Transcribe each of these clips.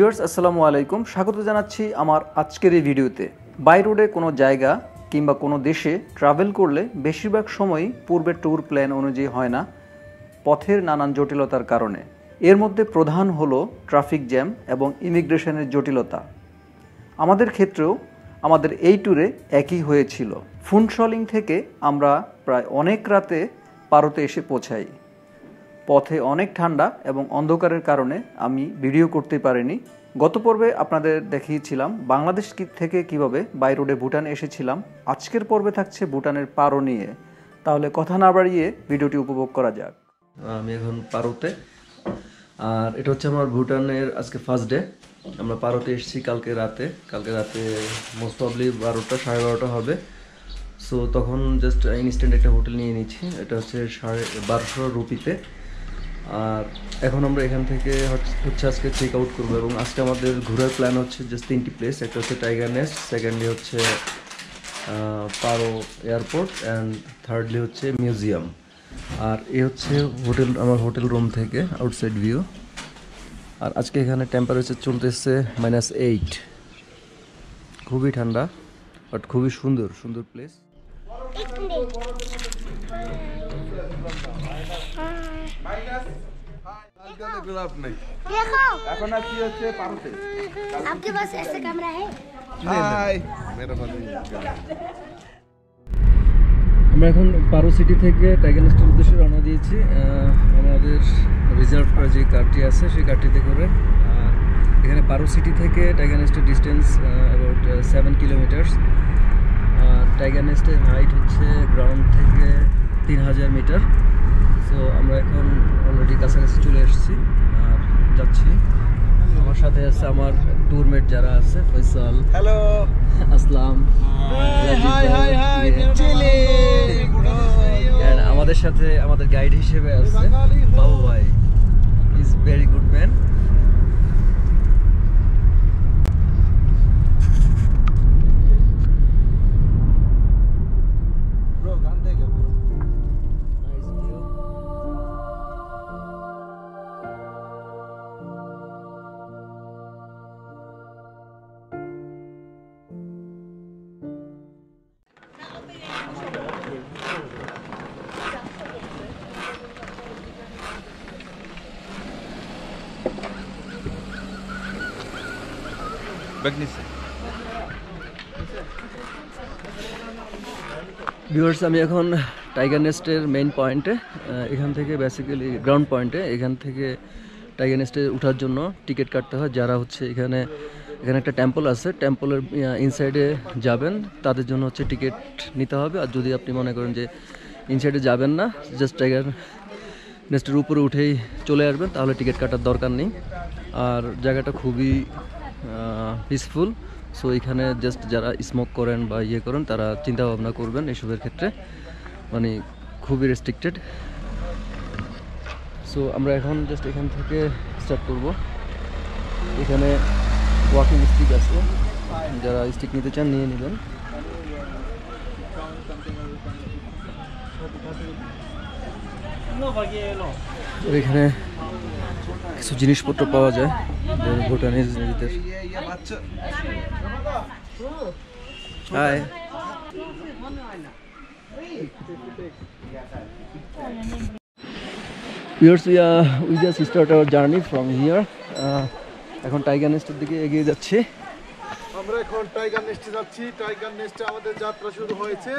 Viewers আসসালামু আলাইকুম স্বাগত জানাচ্ছি আমার আজকের এই ভিডিওতে বাই রোডে কোনো জায়গা কিংবা কোনো দেশে ট্রাভেল করলে বেশিরভাগ সময়ই পূর্বে ট্যুর প্ল্যান অনুযায়ী হয় না পথের নানান জটিলতার কারণে এর মধ্যে প্রধান হলো ট্রাফিক জ্যাম এবং ইমিগ্রেশনের জটিলতা আমাদের ক্ষেত্রেও আমাদের এই ট্যুরে একই হয়েছিল ফুনশলিং থেকে আমরা প্রায় অনেক রাতে পারোতে এসে পৌঁছাই পথে অনেক ঠান্ডা এবং অন্ধকারের কারণে আমি ভিডিও করতে পারিনি গত পর্বে আপনাদের দেখিয়েছিলাম বাংলাদেশ থেকে কিভাবে বাই রোডে ভুটান এসেছিলাম আজকের পর্বে থাকছে ভুটানের পারো নিয়ে তাহলে কথা না বাড়িয়ে ভিডিওটি উপভোগ করা যাক আমি এখন পারোতে আর এটা হচ্ছে আমার ভুটানের আজকে ফার্স্ট ডে আমরা পারোতে এসেছি কালকে রাতে মোস্ট প্রবলি 12টা সাড়ে 12টা হবে সো তখন জাস্ট ইনস্ট্যান্ট একটা হোটেল নিয়ে নিয়েছি এটা হচ্ছে 1250 রুপিতে আর এখন আমরা এখান থেকে হচ্ছে আজকে চেক আউট করবো এবং আজকে আমাদের ঘোরার প্ল্যান হচ্ছে জাস্ট 3টি প্লেস একটা হচ্ছে টাইগার নেস্ট সেকেন্ডলি হচ্ছে পারো এয়ারপোর্ট অ্যান্ড থার্ডলি হচ্ছে মিউজিয়াম আর এ হচ্ছে হোটেল আমার হোটেল রুম থেকে আউটসাইড ভিউ আর আজকে এখানে টেম্পারেচার চলতেছে -8 খুবই ঠান্ডা বাট খুবই সুন্দর প্লেস আমরা এখন পারো সিটি থেকে টাইগার নেস্টের উদ্দেশ্যে রওনা দিয়েছি আমাদের রিজার্ভ করা যে কারটি আছে সেই কারটিতে করে এখানে পারো সিটি থেকে টাইগার নেস্টের ডিস্টেন্স অ্যাবাউট 7 কিলোমিটার্স আর টাইগার নেস্টের হাইট হচ্ছে গ্রাউন্ড থেকে 3000 মিটার সো আমরা এখন অলরেডি কাছাকাছি চলে এসেছি আর যাচ্ছি আমার সাথে আছে আমার ট্যুরমেট যারা আছে Faisal hello Aslam hi chilli and আমাদের সাথে আমাদের গাইড হিসেবে আছে বাবু ভাই is very good man viewers আমি এখন টাইগার নেস্টের মেইন পয়েন্টে এখান থেকে বেসিক্যালি গ্রাউন্ড পয়েন্টে এখান থেকে টাইগার নেস্টে ওঠার জন্য টিকিট কাটতে হয় যারা হচ্ছে এখানে একটা টেম্পল আছে টেম্পলের ইনসাইডে যাবেন তাদের জন্য হচ্ছে টিকিট নিতে হবে আর যদি আপনি মনে করেন যে ইনসাইডে যাবেন না জাস্ট টাইগার নেস্টের উপরে উঠেই চলে আসবেন তাহলে টিকিট কাটার দরকার নেই আর জায়গাটা খুবই পিসফুল সো এখানে জাস্ট যারা স্মোক করেন বা ইয়ে করেন তারা চিন্তাভাবনা করবেন এসবের ক্ষেত্রে মানে খুবই রেস্ট্রিক্টেড সো আমরা এখন জাস্ট এখান থেকে স্টার্ট করব এখানে ওয়াকিং স্টিক আছে যারা স্টিক নিতে চান নিয়ে নেবেন এখানে কিছু জিনিসপত্র পাওয়া যায় ভুটানিজ নিজেদের we just start our journey from here এখন টাইগার নেস্টের দিকে এগিয়ে যাচ্ছি আমরা এখন টাইগার নেস্টে যাচ্ছি টাইগার নেস্টে আমাদের যাত্রা শুরু হয়েছে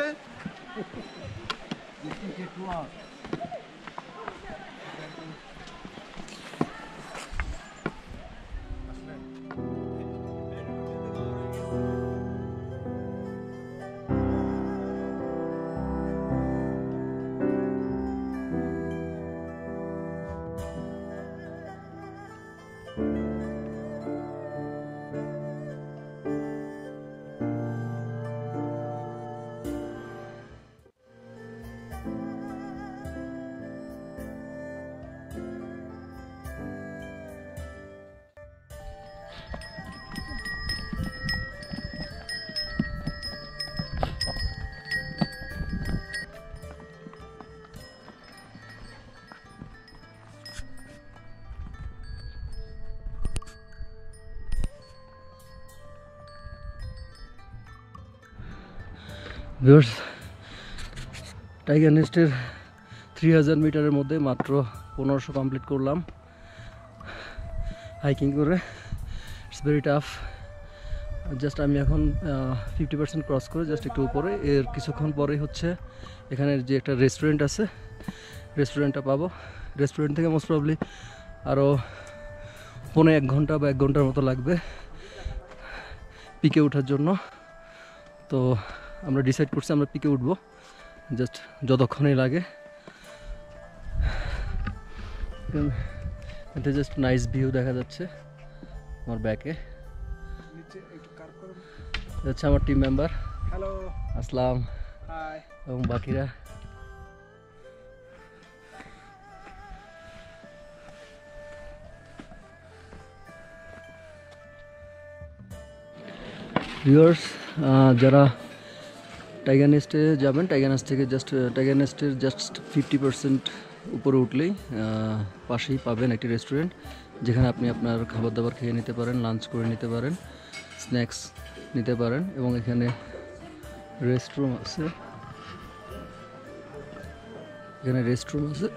ভিউয়ার্স, টাইগার নেস্টের 3000 মিটারের মধ্যে মাত্র 1500 কমপ্লিট করলাম হাইকিং করে। It's very tough. জাস্ট আমি এখন 50% ক্রস করে জাস্ট একটু উপরে, এর কিছুক্ষণ পরেই হচ্ছে এখানের যে একটা রেস্টুরেন্ট আছে, রেস্টুরেন্টটা পাবো। রেস্টুরেন্ট থেকে মোস্ট প্রবলি আরও 1.5 ঘন্টা বা 1 ঘন্টার মতো লাগবে পিকে ওঠার জন্য। তো আমরা ডিসাইড করছি আমরা পিকে উঠবো জাস্ট যতক্ষণই লাগে। এটা জাস্ট নাইস ভিউ দেখা যাচ্ছে আমার ব্যাকে। আচ্ছা, আমার টিম মেম্বার, হ্যালো আসসালাম, হাই, এবং বাকিরা। ভিউয়ার্স, যারা টাইগার নেস্টে যাবেন, টাইগার নেস্ট থেকে জাস্ট টাইগার নেস্টের জাস্ট 50% উপরে উঠলেই পাশেই পাবেন একটি রেস্টুরেন্ট, যেখানে আপনি আপনার খাবার দাবার খেয়ে নিতে পারেন, লাঞ্চ করে নিতে পারেন, স্ন্যাক্স নিতে পারেন, এবং এখানে রেস্টরুম আছে। এখানে রেস্টরুম আছে,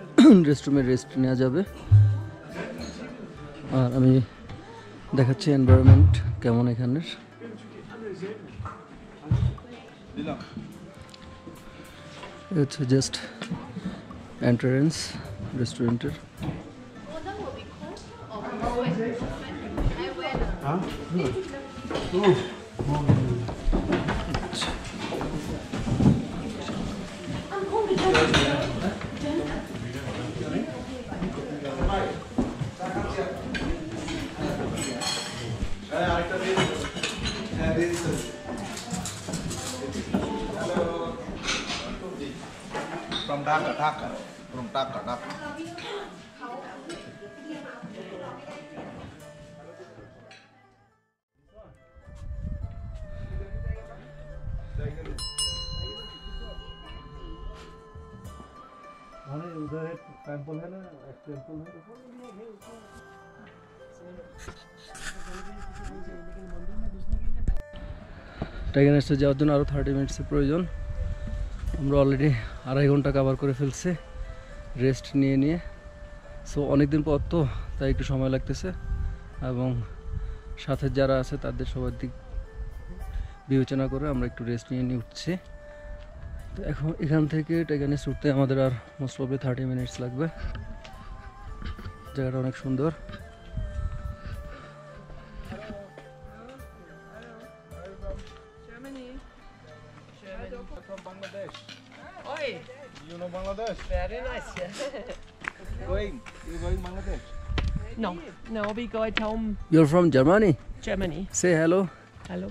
রেস্টরুমে রেস্ট নেওয়া যাবে। আর আমি দেখাচ্ছি এনভায়রনমেন্ট কেমন এখানের। It's just entrance restaurant. Tiger নেস্টে যাওয়ার জন্য আরো 30 মিনিটসের প্রয়োজন। আমরা অলরেডি 2.5 ঘন্টা কাভার করে ফেলছি রেস্ট নিয়ে নিয়ে। সো অনেকদিন পর তো, তাই একটু সময় লাগতেছে, এবং সাথে যারা আছে তাদের সবার দিক বিবেচনা করে আমরা একটু রেস্ট নিয়ে নিয়ে উঠছি। তো এখন এখান থেকে টাইগার নেস্ট উঠতে আমাদের আর মোস্ট প্রবলি 30 মিনিটস লাগবে। জায়গাটা অনেক সুন্দর। You know Bangladesh? Very nice, yeah. Going? You going Bangladesh? No, no, we go at home. You're from Germany? Germany. Say hello. Hello.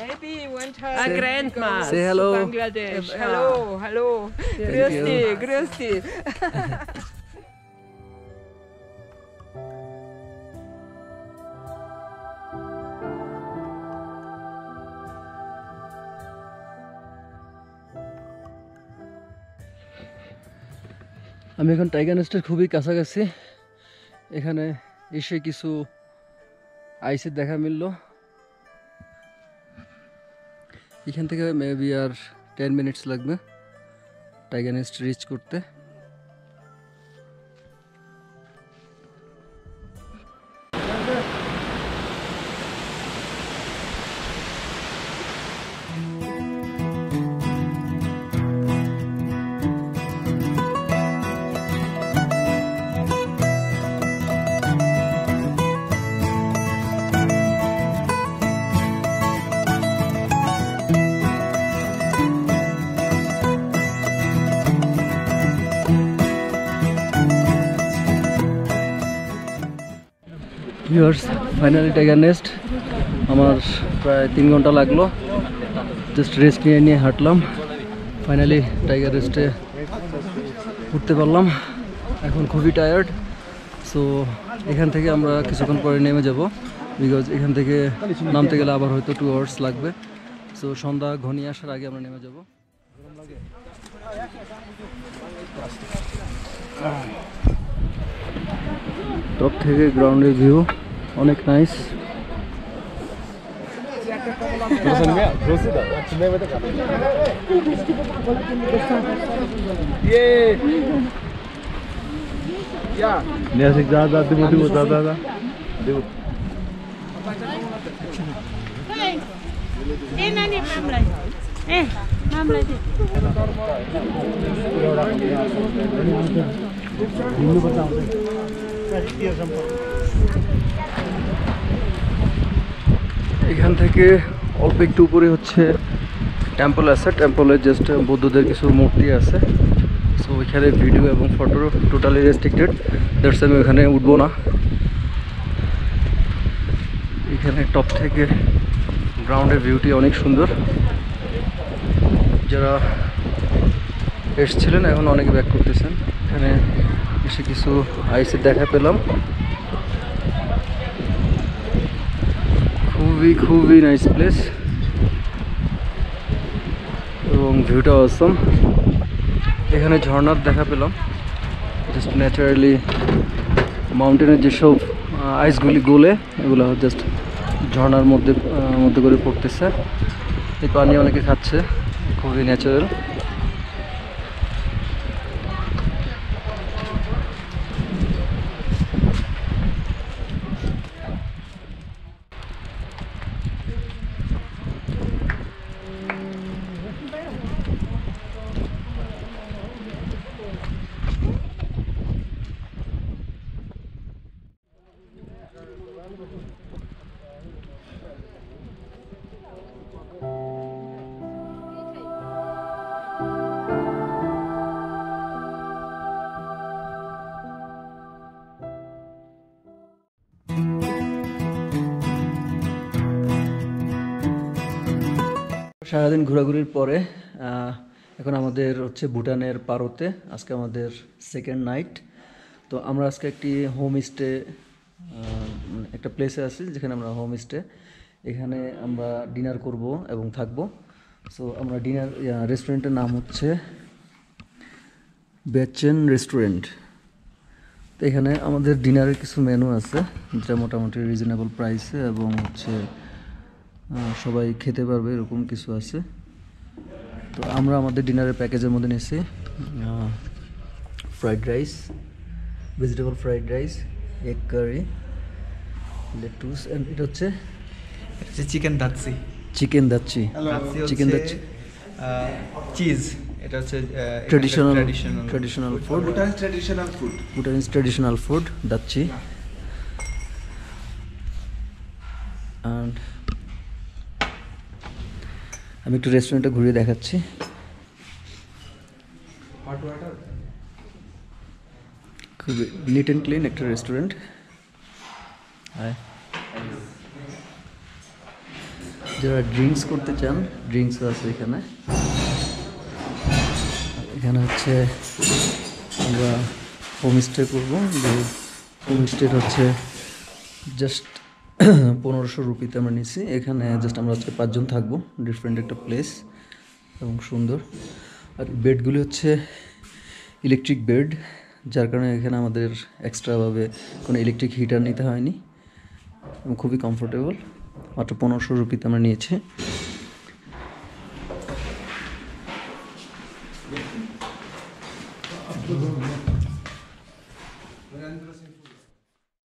Maybe one time. A grandma. Say hello. Bangladesh. Hello, hello. Grüß dich, grüß dich. আমি এখন tiger নেস্টের খুবই কাছাকাছি। এখানে এসে কিছু আইসের দেখা মিলল। এখান থেকে মেবি আর 10 মিনিটস লাগবে টাইগার নেস্ট রিচ করতে। Viewers, finally tiger nest. আমার প্রায় 3 ঘন্টা লাগলো জাস্ট রেস্ট নিয়ে নিয়ে হাঁটলাম। ফাইনালি টাইগার নেস্টে উঠতে পারলাম। এখন খুবই টায়ার্ড। সো এখান থেকে আমরা কিছুক্ষণ পরে নেমে যাব, বিকজ এখান থেকে নামতে গেলে আবার হয়তো 2 আওয়ার্স লাগবে। সো সন্ধ্যা ঘনিয়ে আসার আগে আমরা নেমে যাব। টপ থেকে গ্রাউন্ডের ভিউ অনেক নাইস। এখান থেকে অল্প একটু উপরে হচ্ছে টেম্পল আছে, টেম্পলের জাস্ট বৌদ্ধদের কিছু মূর্তি আছে। সো ওইখানে ভিডিও এবং ফটো টোটালি রেস্ট্রিক্টেড, দ্যাটস আমি ওইখানে উঠবো না। এখানে টপ থেকে গ্রাউন্ডের ভিউটি অনেক সুন্দর। যারা এসেছিলেন এখন অনেকে ব্যাক করতেছেন। এখানে এসে কিছু আইসের দেখা পেলাম, খুবই নাইস প্লেস এবং ভিউটা অসাম। এখানে ঝর্ণার দেখা পেলাম, জাস্ট ন্যাচারালি মাউন্টেনের যেসব আইসগুলি গলে এগুলো জাস্ট ঝর্ণার মধ্যে করে পড়তেছে। এই পানি অনেকে খাচ্ছে, খুবই ন্যাচারাল। সারাদিন ঘোরাঘুরির পরে এখন আমাদের হচ্ছে ভুটানের পারোতে আজকে আমাদের সেকেন্ড নাইট। তো আমরা আজকে একটি হোমস্টে একটা প্লেসে আছি, যেখানে আমরা হোমস্টে এখানে আমরা ডিনার করব এবং থাকব। সো আমরা ডিনার রেস্টুরেন্টের নাম হচ্ছে বেচেন রেস্টুরেন্ট। তো এখানে আমাদের ডিনারের কিছু মেনু আছে যেটা মোটামুটি রিজনেবল প্রাইসে এবং হচ্ছে সবাই খেতে পারবে এরকম কিছু আছে। তো আমরা আমাদের ডিনারের প্যাকেজের মধ্যে নিয়েছি fried rice, vegetable fried rice, egg curry, lettuce, and এটা হচ্ছে চিকেন দাচ্ছি, চিজ। এটা হচ্ছে traditional food, Bhutanese traditional food datshi. And আমি একটু রেস্টুরেন্টটা ঘুরিয়ে দেখাচ্ছি। খুবই নিট অ্যান্ড ক্লিন একটা রেস্টুরেন্ট। যারা ড্রিঙ্কস করতে চান ড্রিঙ্কসও আছে এখানে। এখানে হচ্ছে আমরা হোমস্টে করবো, যে হোমস্টে হচ্ছে জাস্ট 1500 রুপিতে আমরা নিয়েছি। এখানে জাস্ট আমরা আজকে 5জন থাকবো, ডিফারেন্ট একটা প্লেস এবং সুন্দর। আর বেডগুলি হচ্ছে ইলেকট্রিক বেড, যার কারণে এখানে আমাদের এক্সট্রাভাবে কোনো ইলেকট্রিক হিটার নিতে হয়নি এবং খুবই কমফোর্টেবল। মাত্র 1500 রুপিতে আমরা নিয়েছি।